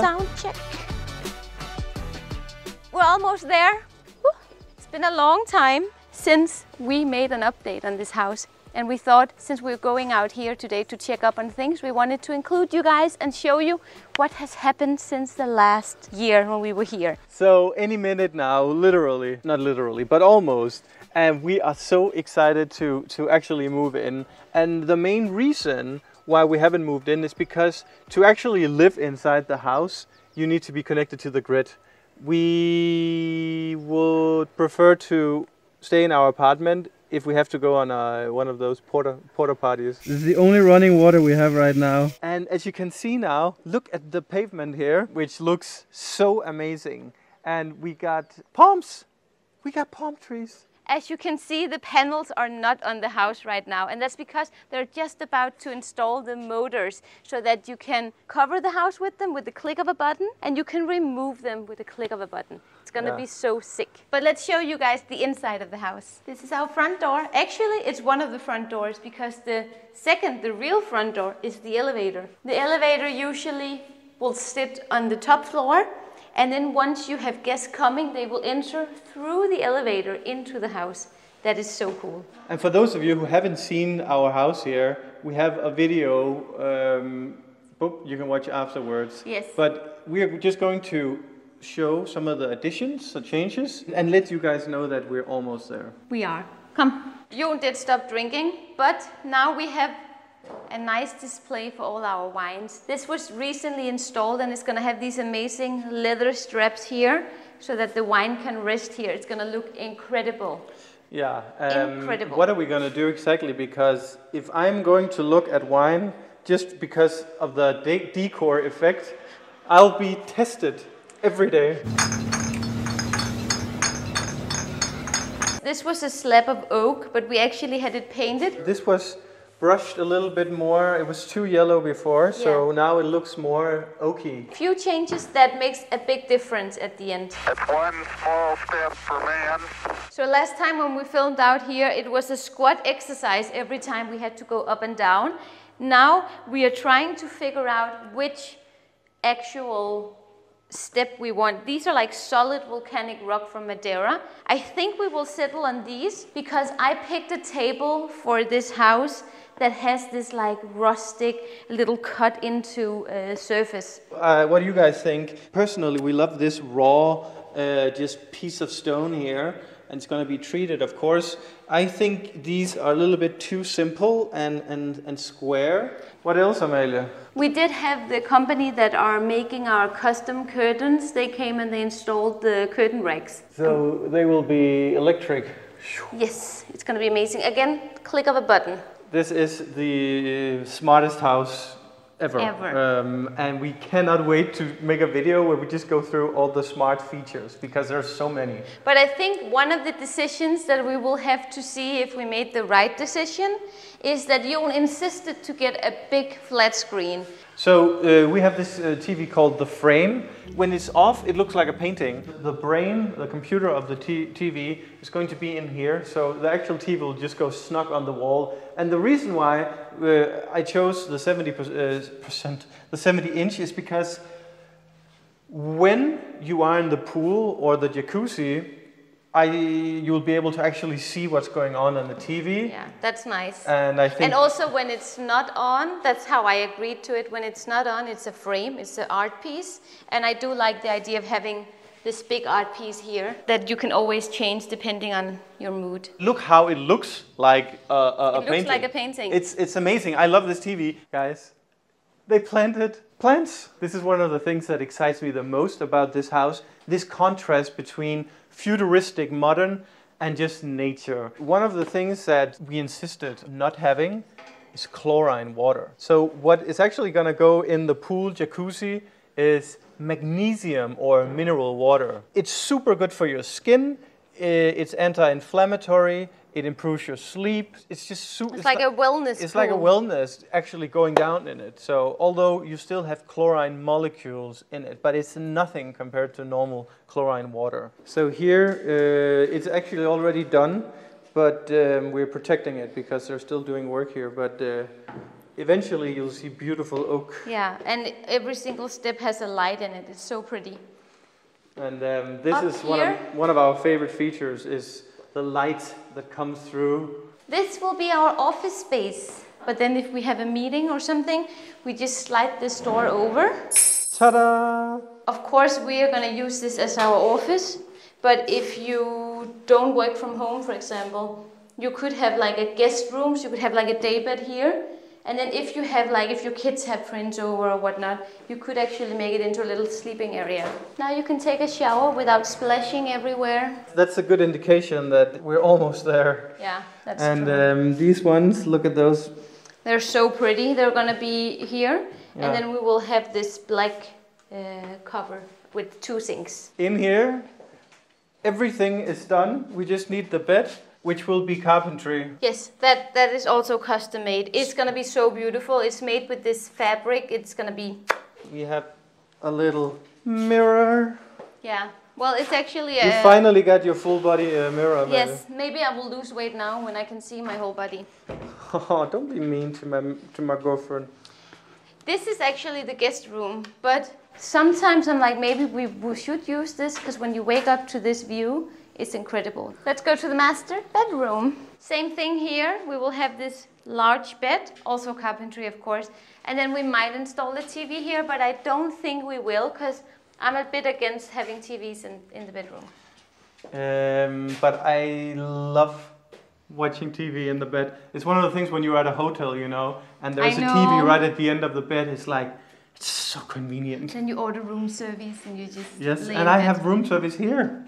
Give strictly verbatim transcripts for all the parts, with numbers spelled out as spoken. sound check. We're almost there. It's been a long time since we made an update on this house. And we thought, since we're going out here today to check up on things, we wanted to include you guys and show you what has happened since the last year when we were here. So any minute now, literally, not literally, but almost. And we are so excited to, to actually move in. And the main reason why we haven't moved in is because to actually live inside the house, you need to be connected to the grid. We would prefer to stay in our apartment if we have to go on a, one of those porta, porta parties. This is the only running water we have right now. And as you can see now, look at the pavement here, which looks so amazing. And we got palms. We got palm trees. As you can see, the panels are not on the house right now, and that's because they're just about to install the motors so that you can cover the house with them with the click of a button, and you can remove them with the click of a button. It's gonna yeah. be so sick. But let's show you guys the inside of the house. This is our front door. Actually, it's one of the front doors because the second, the real front door, is the elevator. The elevator usually will sit on the top floor, and then once you have guests coming, they will enter through the elevator into the house. That is so cool. And for those of you who haven't seen our house here, we have a video um, you can watch afterwards. Yes. But we're just going to show some of the additions, the changes, and let you guys know that we're almost there. We are. Come. Joen did stop drinking, but now we have a nice display for all our wines. This was recently installed and it's going to have these amazing leather straps here so that the wine can rest here. It's going to look incredible. Yeah. Um, incredible. What are we going to do exactly? Because if I'm going to look at wine just because of the de decor effect, I'll be tested every day. This was a slab of oak, but we actually had it painted. This was brushed a little bit more. It was too yellow before, yeah. So now it looks more oaky. Few changes that makes a big difference at the end. That's one small step for man. So last time when we filmed out here, it was a squat exercise every time we had to go up and down. Now we are trying to figure out which actual step we want. These are like solid volcanic rock from Madeira. I think we will settle on these because I picked a table for this house that has this like rustic little cut into uh, surface. Uh, what do you guys think? Personally, we love this raw uh, just piece of stone here, and it's going to be treated, of course. I think these are a little bit too simple and, and, and square. What else, Amalie? We did have the company that are making our custom curtains. They came and they installed the curtain racks. So um, they will be electric. Yes, it's going to be amazing. Again, click of a button. This is the smartest house ever. ever. Um, and we cannot wait to make a video where we just go through all the smart features because there are so many. But I think one of the decisions that we will have to see if we made the right decision is that Joen insisted to get a big flat screen. So uh, we have this uh, T V called The Frame. When it's off, it looks like a painting. The brain, the computer of the T V is going to be in here. So the actual T V will just go snug on the wall. And the reason why uh, I chose the seventy percent, the seventy inch is because when you are in the pool or the jacuzzi, I, you'll be able to actually see what's going on on the T V. Yeah, that's nice. And I think and also when it's not on, that's how I agreed to it. When it's not on, it's a frame, it's an art piece. And I do like the idea of having this big art piece here that you can always change depending on your mood. Look how it looks like a, a, a painting. It looks like a painting. It's, it's amazing. I love this T V, guys. They planted plants. This is one of the things that excites me the most about this house. This contrast between futuristic, modern, and just nature. One of the things that we insisted not having is chlorine water. So what is actually gonna go in the pool jacuzzi is magnesium or mineral water. It's super good for your skin. It's anti-inflammatory. It improves your sleep. It's just super. It's, it's like, like a wellness. It's pool. like a wellness actually going down in it. So although you still have chlorine molecules in it, but it's nothing compared to normal chlorine water. So here uh, it's actually already done, but um, we're protecting it because they're still doing work here. But uh, eventually you'll see beautiful oak. Yeah, and every single step has a light in it. It's so pretty. And um, this Up is one of, one of our favorite features, is the light that comes through. This will be our office space. But then if we have a meeting or something, we just slide this door over. Ta-da! Of course, we are going to use this as our office. But if you don't work from home, for example, you could have like a guest room, so you could have like a daybed here. And then if you have like, if your kids have friends over or whatnot, you could actually make it into a little sleeping area. Now you can take a shower without splashing everywhere. That's a good indication that we're almost there. Yeah, that's and, true. And um, these ones, look at those. They're so pretty. They're going to be here. Yeah. And then we will have this black uh, cover with two sinks. In here, everything is done. We just need the bed, which will be carpentry. Yes, that, that is also custom made. It's going to be so beautiful. It's made with this fabric. It's going to be... We have a little mirror. Yeah, well, it's actually a... You finally got your full body uh, mirror. Yes, maybe. maybe I will lose weight now when I can see my whole body. Oh, don't be mean to my, to my girlfriend. This is actually the guest room, but sometimes I'm like, maybe we, we should use this, because when you wake up to this view, it's incredible. Let's go to the master bedroom. Same thing here. We will have this large bed, also carpentry, of course. And then we might install the T V here, but I don't think we will, because I'm a bit against having T Vs in, in the bedroom. Um, but I love watching T V in the bed. It's one of the things when you're at a hotel, you know, and there's a T V right at the end of the bed. It's like, it's so convenient. Then you order room service and you just Yes, lay and I have room service here.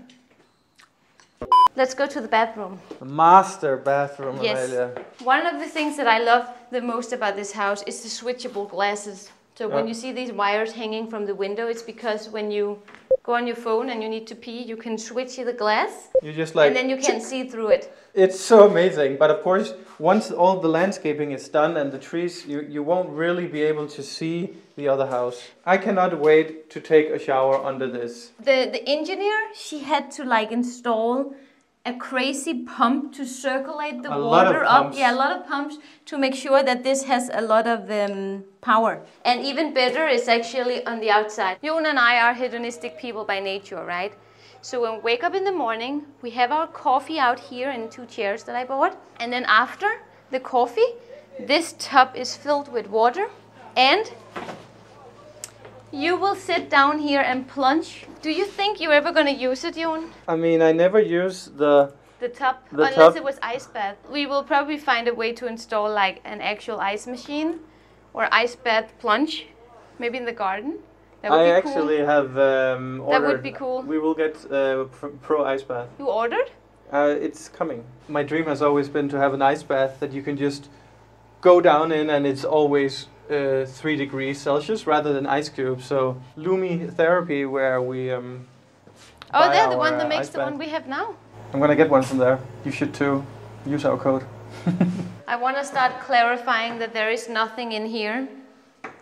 Let's go to the bathroom. The master bathroom, yes. Amalie. One of the things that I love the most about this house is the switchable glasses. So yeah. When you see these wires hanging from the window, it's because when you go on your phone and you need to pee, you can switch the glass. You just like, and then you can see through it. It's so amazing. But of course, once all the landscaping is done and the trees, you, you won't really be able to see the other house. I cannot wait to take a shower under this. The, the engineer, she had to like install a crazy pump to circulate the a water up. Yeah, a lot of pumps to make sure that this has a lot of um, power. And even better is actually on the outside. Joen and I are hedonistic people by nature, right? So when we wake up in the morning, we have our coffee out here in two chairs that I bought. And then after the coffee, this tub is filled with water. And you will sit down here and plunge. Do you think you're ever going to use it, Joen? I mean, I never use the... The tub, the unless tub. It was ice bath. We will probably find a way to install like an actual ice machine or ice bath plunge, maybe in the garden. That would I be cool. actually have um, ordered... That would be cool. We will get uh, pro ice bath. You ordered? Uh, it's coming. My dream has always been to have an ice bath that you can just go down in and it's always... Uh, three degrees Celsius rather than ice cube. So Lumi Therapy, where we um, oh, they're the one that makes the one we have now. I'm gonna get one from there. You should too. Use our code. I want to start clarifying that there is nothing in here,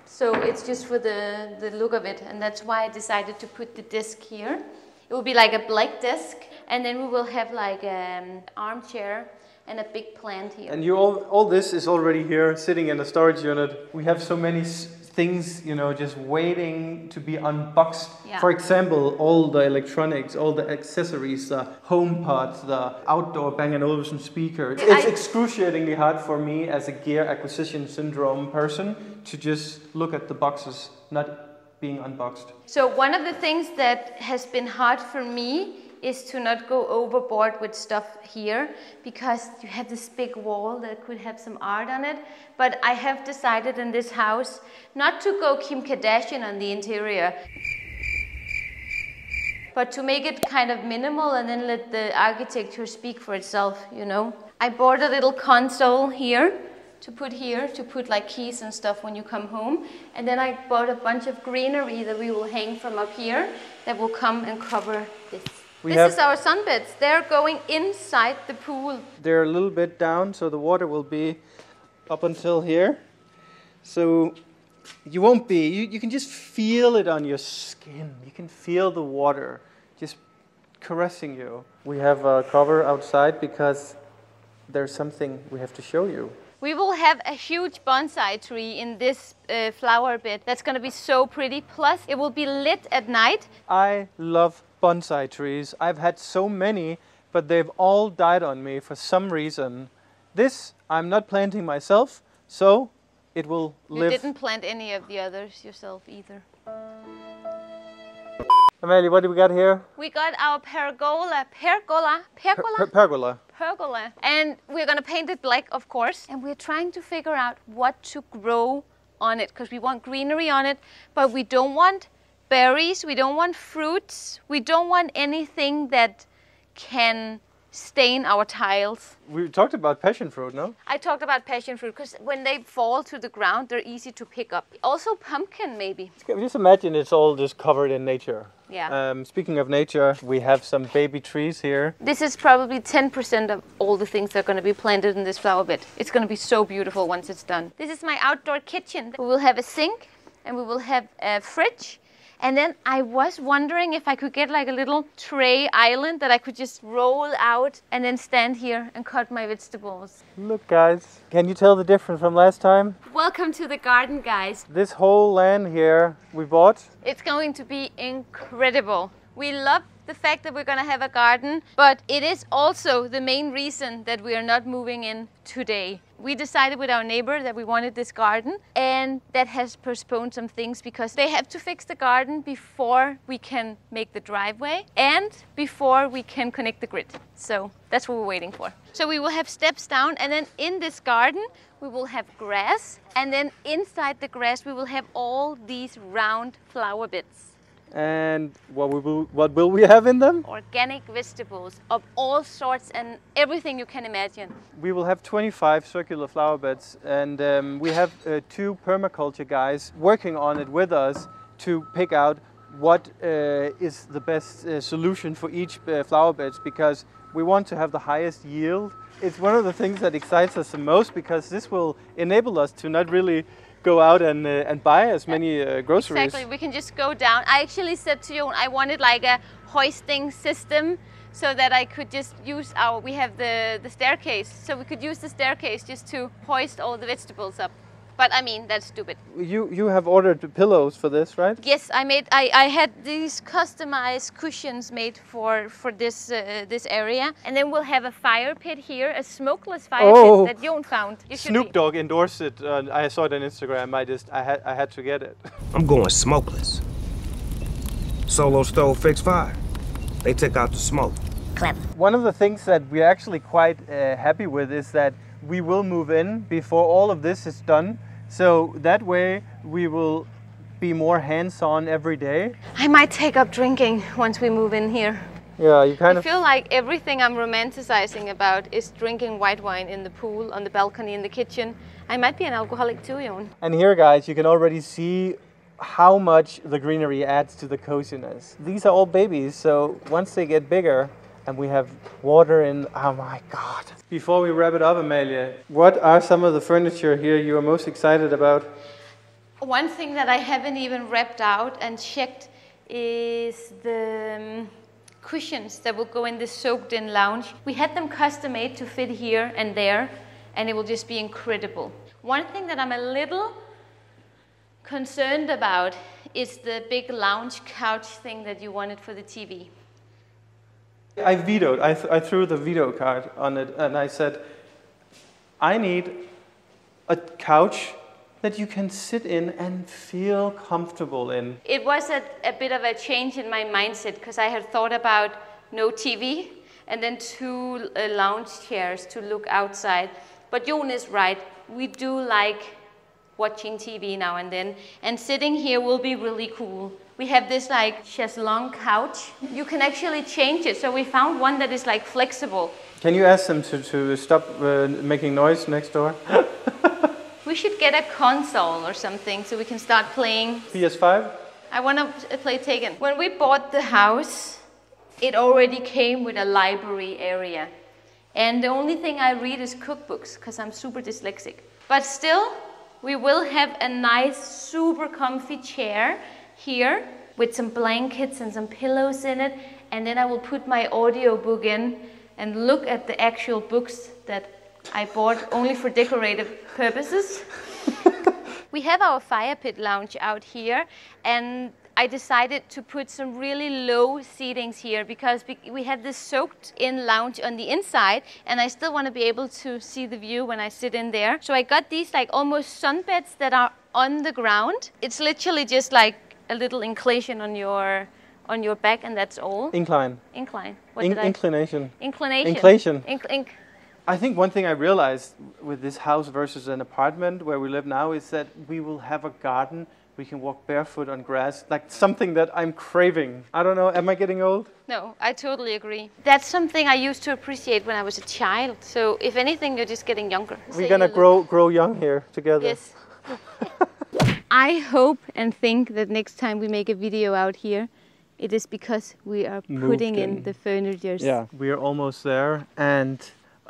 so it's just for the the look of it, and that's why I decided to put the desk here. It will be like a black desk, and then we will have like an armchair and a big plant here. And you all, all this is already here, sitting in a storage unit. We have so many s things, you know, just waiting to be unboxed. Yeah. For example, all the electronics, all the accessories, the home pods, the outdoor Bang and Olufsen speaker. It's I... excruciatingly hard for me as a gear acquisition syndrome person to just look at the boxes not being unboxed. So one of the things that has been hard for me is to not go overboard with stuff here, because you have this big wall that could have some art on it. But I have decided in this house not to go Kim Kardashian on the interior, but to make it kind of minimal and then let the architecture speak for itself, you know. I bought a little console here to put here, to put like keys and stuff when you come home. And then I bought a bunch of greenery that we will hang from up here that will come and cover this. We this is our sunbeds. They're going inside the pool. They're a little bit down, so the water will be up until here. So you won't be, you, you can just feel it on your skin. You can feel the water just caressing you. We have a cover outside because there's something we have to show you. We will have a huge bonsai tree in this uh, flower bed. That's going to be so pretty. Plus, it will be lit at night. I love bonsai trees. I've had so many, but they've all died on me for some reason. This I'm not planting myself, so it will live. You didn't plant any of the others yourself either. Amalie, what do we got here? We got our pergola, pergola, pergola, per per pergola, pergola, and we're gonna paint it black, of course. And we're trying to figure out what to grow on it, because we want greenery on it, but we don't want berries, we don't want fruits, we don't want anything that can stain our tiles. We talked about passion fruit, no? I talked about passion fruit, because when they fall to the ground, they're easy to pick up. Also pumpkin, maybe. Just imagine it's all just covered in nature. Yeah. Um, speaking of nature, we have some baby trees here. This is probably ten percent of all the things that are going to be planted in this flower bed. It's going to be so beautiful once it's done. This is my outdoor kitchen. We will have a sink and we will have a fridge. And then I was wondering if I could get like a little tray island that I could just roll out and then stand here and cut my vegetables. Look guys, can you tell the difference from last time? Welcome to the garden, guys. This whole land here we bought. It's going to be incredible. We love the fact that we're going to have a garden, but it is also the main reason that we are not moving in today. We decided with our neighbor that we wanted this garden, and that has postponed some things because they have to fix the garden before we can make the driveway and before we can connect the grid. So that's what we're waiting for. So we will have steps down, and then in this garden we will have grass, and then inside the grass we will have all these round flower beds. And what will, what will we have in them? Organic vegetables of all sorts and everything you can imagine. We will have twenty-five circular flower beds, and um, we have uh, two permaculture guys working on it with us to pick out what uh, is the best uh, solution for each uh, flower beds, because we want to have the highest yield. It's one of the things that excites us the most, because this will enable us to not really go out and, uh, and buy as many uh, groceries. Exactly, we can just go down. I actually said to Joen, I wanted like a hoisting system so that I could just use our, we have the, the staircase, so we could use the staircase just to hoist all the vegetables up. But I mean, that's stupid. You you have ordered pillows for this, right? Yes, I made. I, I had these customized cushions made for for this uh, this area, and then we'll have a fire pit here, a smokeless fire oh, pit that Joen found. You Snoop Dogg endorsed it. Uh, I saw it on Instagram. I just I had I had to get it. I'm going smokeless. Solo stove fixed fire. They took out the smoke. Clever. One of the things that we're actually quite uh, happy with is that we will move in before all of this is done. So that way we will be more hands-on every day. I might take up drinking once we move in here. Yeah, you kind I of... I feel like everything I'm romanticizing about is drinking white wine in the pool, on the balcony, in the kitchen. I might be an alcoholic too, Joen. And here, guys, you can already see how much the greenery adds to the coziness. These are all babies, so once they get bigger, and we have water in, oh my God. Before we wrap it up, Amalie, what are some of the furniture here you are most excited about? One thing that I haven't even wrapped out and checked is the cushions that will go in this soaked in lounge. We had them custom made to fit here and there, and it will just be incredible. One thing that I'm a little concerned about is the big lounge couch thing that you wanted for the T V. I vetoed, I, th I threw the veto card on it, and I said, I need a couch that you can sit in and feel comfortable in. It was a, a bit of a change in my mindset, because I had thought about no T V and then two uh, lounge chairs to look outside. But Joen is right, we do like watching T V now and then, and sitting here will be really cool. We have this like chaiselong couch. You can actually change it. So we found one that is like flexible. Can you ask them to, to stop uh, making noise next door? We should get a console or something so we can start playing. P S five? I want to play Tekken. When we bought the house, it already came with a library area. And the only thing I read is cookbooks, because I'm super dyslexic. But still, we will have a nice, super comfy chair here with some blankets and some pillows in it, and then I will put my audio book in and look at the actual books that I bought only for decorative purposes. We have our fire pit lounge out here, and I decided to put some really low seatings here because we have this soaked in lounge on the inside, and I still want to be able to see the view when I sit in there. So I got these like almost sunbeds that are on the ground. It's literally just like a little inclination on your on your back, and that's all. Incline. Incline. What in did I inclination. Inclination. Inclination. Inc inc I think one thing I realized with this house versus an apartment where we live now is that we will have a garden. We can walk barefoot on grass, like something that I'm craving. I don't know, am I getting old? No, I totally agree. That's something I used to appreciate when I was a child. So if anything, you're just getting younger. We're so gonna grow, grow young here together. Yes. I hope and think that next time we make a video out here, it is because we are putting in. in the furnitures. Yeah, we are almost there, and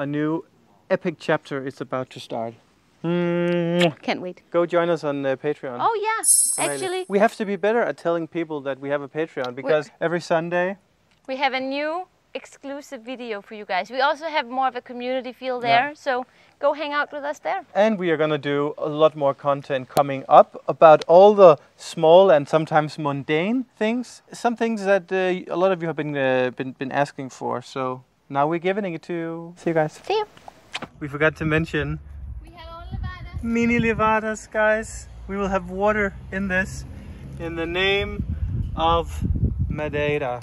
a new epic chapter is about to start. Mm. Can't wait. Go join us on uh, Patreon. Oh yes, yeah. Actually, we have to be better at telling people that we have a Patreon, because We're, every Sunday we have a new exclusive video for you guys. We also have more of a community feel there, yeah. So go hang out with us there. And we are going to do a lot more content coming up about all the small and sometimes mundane things, some things that uh, a lot of you have been, uh, been been asking for. So now we're giving it to you. See you guys. See you. We forgot to mention we have all levadas. Mini levadas, guys. We will have water in this in the name of Madeira.